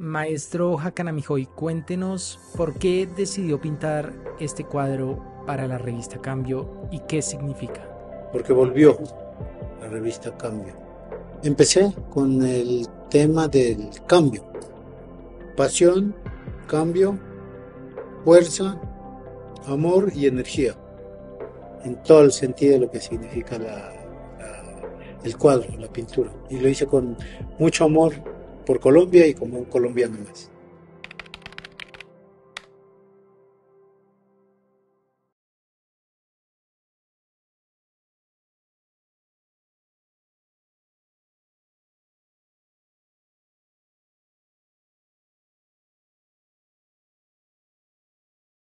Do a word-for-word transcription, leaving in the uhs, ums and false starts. Maestro Hakana Mihoy, cuéntenos por qué decidió pintar este cuadro para la revista Cambio y qué significa. Porque volvió la revista Cambio. Empecé con el tema del cambio. Pasión, cambio, fuerza, amor y energía. En todo el sentido de lo que significa la, la, el cuadro, la pintura. Y lo hice con mucho amor por Colombia y como un colombiano más.